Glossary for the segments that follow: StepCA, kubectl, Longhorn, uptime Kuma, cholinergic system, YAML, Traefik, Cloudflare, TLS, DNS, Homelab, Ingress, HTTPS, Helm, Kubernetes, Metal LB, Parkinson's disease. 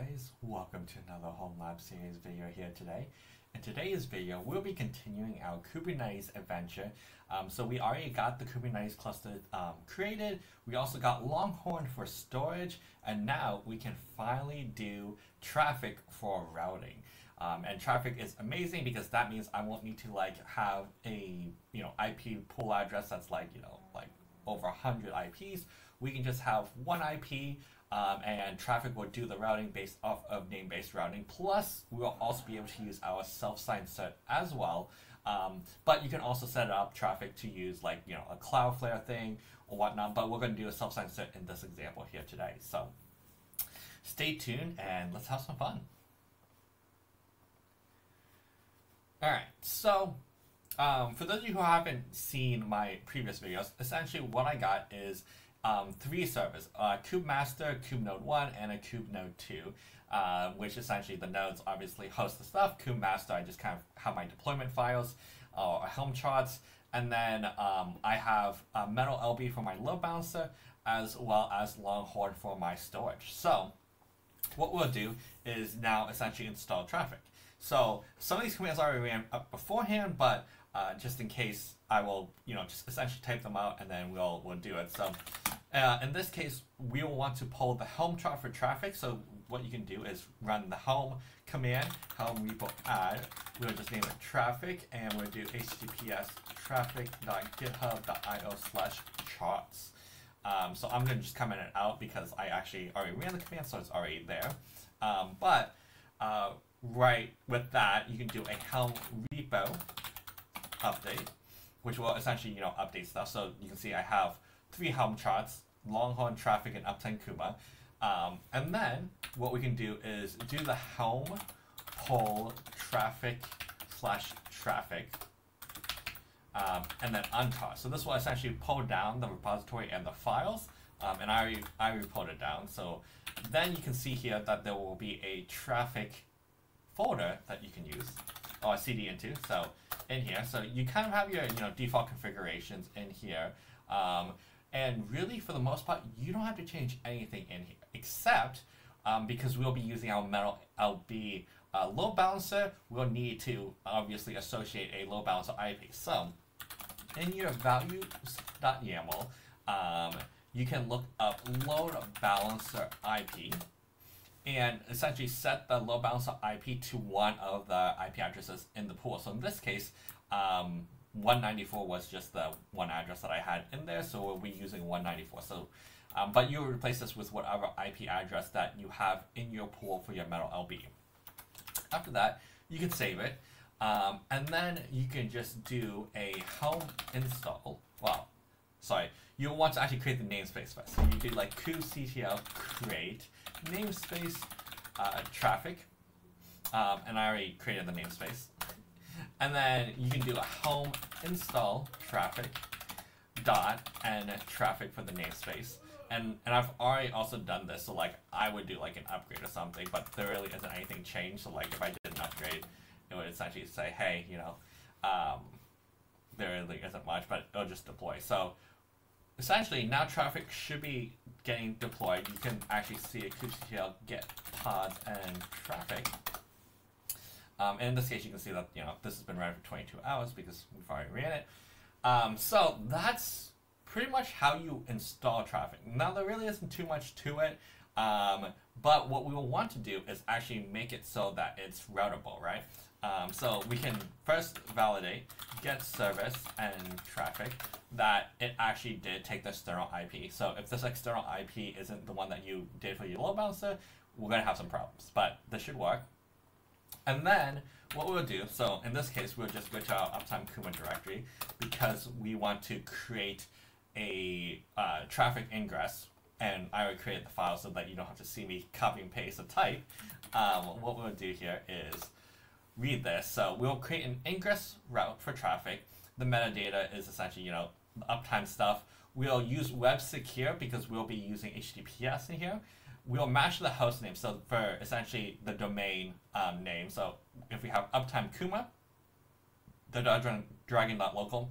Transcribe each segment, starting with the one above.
guys, welcome to another Home Lab series video here today. In today's video, we'll be continuing our Kubernetes adventure. So we already got the Kubernetes cluster created. We also got Longhorn for storage, and now we can finally do Traefik for routing. And Traefik is amazing because that means I won't need to have a IP pool address that's like over 100 IPs. We can just have one IP, and Traefik will do the routing based off of name-based routing. Plus, we will also be able to use our self-signed cert as well. But you can also set up Traefik to use a Cloudflare thing or whatnot. But we're going to do a self-signed cert in this example here today. So stay tuned and let's have some fun. All right, so. For those of you who haven't seen my previous videos, essentially what I got is three servers, kubemaster, kubenode1, and a kubenode2, which essentially the nodes obviously host the stuff. Kubemaster, I just kind of have my deployment files or Helm charts, and then I have Metal LB for my load balancer, as well as Longhorn for my storage. So what we'll do is now essentially install Traefik. So some of these commands already ran up beforehand, but just in case, I will just essentially type them out and then we'll do it. So in this case, we will want to pull the Helm chart for Traefik. So what you can do is run the Helm command, Helm repo add. We'll just name it Traefik, and we'll do HTTPS traefik.github.io/charts. So I'm gonna just comment it out because I actually already ran the command, so it's already there. Right with that, you can do a Helm repo update, which will essentially update stuff. So you can see I have three Helm charts: Longhorn, Traefik, and uptime Kuma. And then what we can do is do the Helm pull Traefik/Traefik, and then uncharts. So this will essentially pull down the repository and the files. And I already pulled it down. So then you can see here that there will be a Traefik folder that you can use or CD into. So in here, so you kind of have your default configurations in here, and really for the most part you don't have to change anything in here except because we'll be using our Metal LB load balancer. We'll need to obviously associate a load balancer IP. So in your values.yaml, you can look up load balancer IP. And essentially set the load balancer IP to one of the IP addresses in the pool. So in this case, 194 was just the one address that I had in there, so we'll be using 194. So, but you replace this with whatever IP address that you have in your pool for your Metal LB. After that, you can save it, and then you can just do a Helm install. Wow, sorry, you'll want to actually create the namespace first. So you do kubectl create namespace Traefik, and I already created the namespace. And then you can do a Helm install Traefik and Traefik for the namespace. And I've already also done this, so I would do an upgrade or something, but there really isn't anything changed. So if I did an upgrade, it would essentially say, hey, there really isn't much, but it'll just deploy. So essentially, now Traefik should be getting deployed. You can actually see a kubectl get pods and Traefik. And in this case, you can see that this has been running for 22 hours because we've already ran it. So that's pretty much how you install Traefik. Now there really isn't too much to it, but what we will want to do is actually make it so that it's routable, right? So we can first validate get service and Traefik that it actually did take the external IP. So if this external IP isn't the one that you did for your load balancer, we're going to have some problems, but this should work. And then what we'll do, so in this case, we'll just go to our uptime Kuma directory because we want to create a Traefik ingress, and I would create the file so that you don't have to see me copy and paste a type. What we'll do here is read this. So we'll create an ingress route for Traefik. The metadata is essentially, uptime stuff. We'll use web secure because we'll be using HTTPS in here. We'll match the host name, so for essentially the domain name. So if we have uptime Kuma, the dragon.local,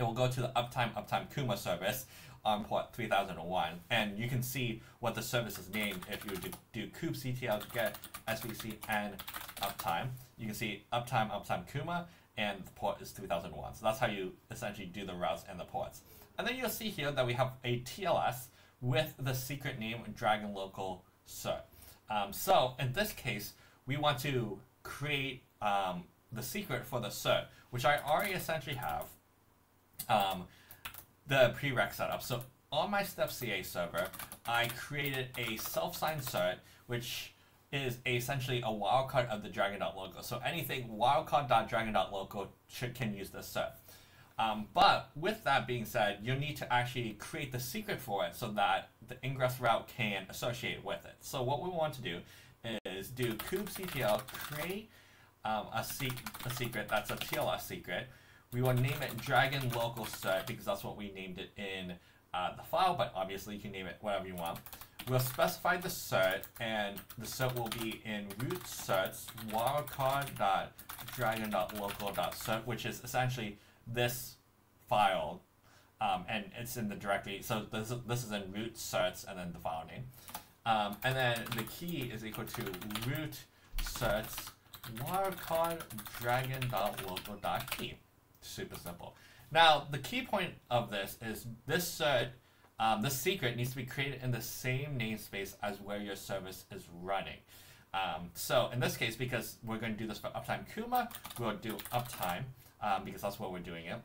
it will go to the uptime Kuma service, on port 3001. And you can see what the service is named if you do kubectl get svc and uptime. You can see uptime Kuma, and the port is 3001. So that's how you essentially do the routes and the ports. And then you'll see here that we have a TLS with the secret name Dragon Local Cert. So in this case, we want to create the secret for the cert, which I already essentially have the prereq setup. So on my StepCA server, I created a self-signed cert, which is essentially a wildcard of the dragon.local. So anything wildcard.dragon.local can use this cert. But with that being said, you'll need to actually create the secret for it so that the ingress route can associate with it. So what we want to do is do kubectl create a secret that's a TLS secret. We will name it Dragon Local Cert because that's what we named it in the file, but obviously you can name it whatever you want. We'll specify the cert, and the cert will be in root certs wildcard.dragon.local.cert, which is essentially this file, and it's in the directory. So this is in root certs and then the file name. And then the key is equal to root certs wildcard dragon.local.key. Super simple. Now, the key point of this is this cert, this secret needs to be created in the same namespace as where your service is running. So in this case, because we're going to do this for uptime Kuma, we'll do uptime because that's where we're doing it.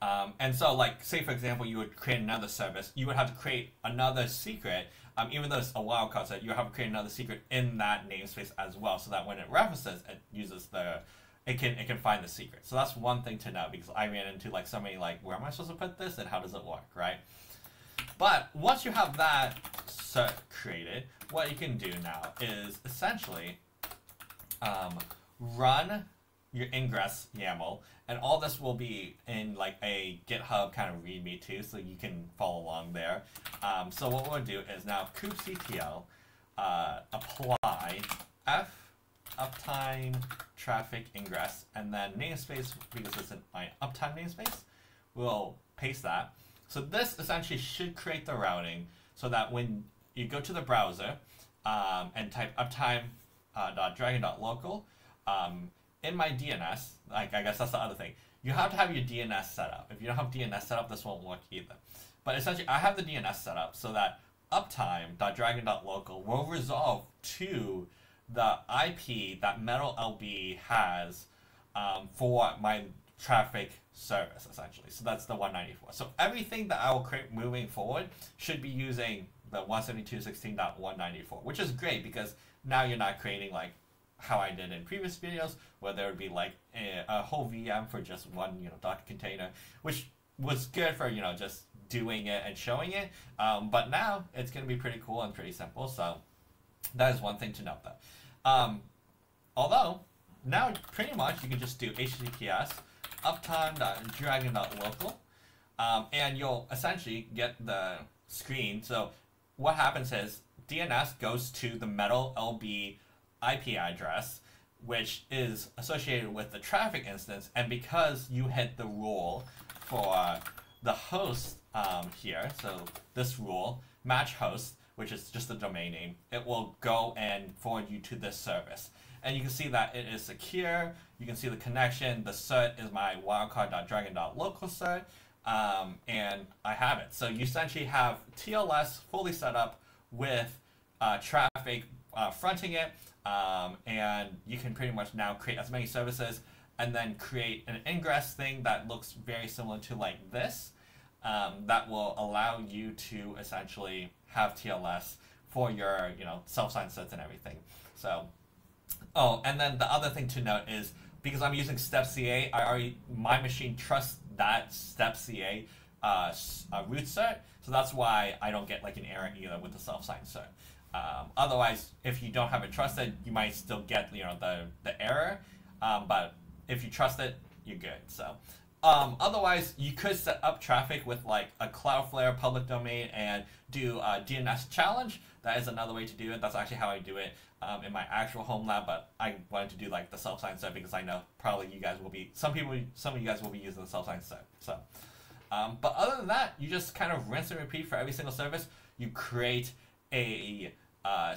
And so, like, say for example, you would create another service, you would have to create another secret, even though it's a wildcard set, you have to create another secret in that namespace as well, so that when it references, it uses the, it can find the secret. So that's one thing to know, because I ran into like so many, like, where am I supposed to put this and how does it work, right? But once you have that cert created, what you can do now is essentially run your ingress YAML, and all this will be in like a GitHub kind of readme too, so you can follow along there. So what we'll do is now kubectl apply f uptime Traefik ingress, and then namespace, because it's in my uptime namespace, we'll paste that. So this essentially should create the routing so that when you go to the browser and type uptime .dragon.local, in my DNS, like, I guess that's the other thing. You have to have your DNS set up. If you don't have DNS set up, this won't work either. But essentially, I have the DNS set up so that uptime.dragon.local will resolve to the IP that Metal LB has for my Traefik service, essentially. So that's the 194. So everything that I will create moving forward should be using the 172.16.194, which is great because now you're not creating, like, how I did in previous videos, where there would be like a whole VM for just one, Docker container, which was good for, just doing it and showing it. But now it's going to be pretty cool and pretty simple. So that is one thing to note, though. Although now pretty much you can just do HTTPS uptime.dragon.local, and you'll essentially get the screen. So what happens is DNS goes to the Metal LB IP address, which is associated with the Traefik instance, and because you hit the rule for the host here, so this rule match host, which is just the domain name, it will go and forward you to this service. And you can see that it is secure. You can see the connection. The cert is my wildcard.dragon.local cert, and I have it. So you essentially have TLS fully set up with Traefik fronting it. And you can pretty much now create as many services and then create an ingress thing that looks very similar to like this, that will allow you to essentially have TLS for your, self-signed sets and everything. So, oh, and then the other thing to note is because I'm using StepCA, my machine trusts that StepCA root cert, so that's why I don't get like an error either with the self-signed cert. Otherwise, if you don't have it trusted, you might still get the error, but if you trust it, you're good. So otherwise, you could set up Traefik with like a Cloudflare public domain and do a DNS challenge. That is another way to do it. That's actually how I do it in my actual home lab, but I wanted to do like the self-signed stuff because I know probably you guys will be, some of you guys will be using the self-signed stuff. So But other than that, you just kind of rinse and repeat for every single service. You create a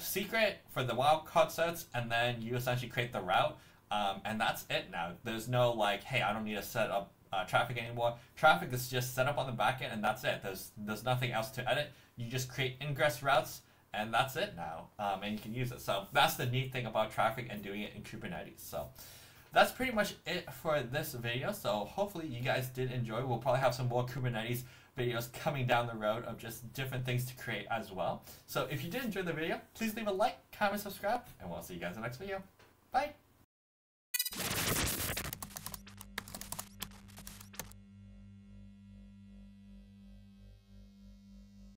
secret for the wildcard sets, and then you essentially create the route, and that's it now. There's no like, hey, I don't need to set up Traefik anymore. Traefik is just set up on the backend, and that's it. There's nothing else to edit. You just create ingress routes, and that's it now, and you can use it. So that's the neat thing about Traefik and doing it in Kubernetes. So that's pretty much it for this video. So hopefully you guys did enjoy. We'll probably have some more Kubernetes videos coming down the road of just different things to create as well. So if you did enjoy the video, please leave a like, comment, subscribe, and we'll see you guys in the next video. Bye.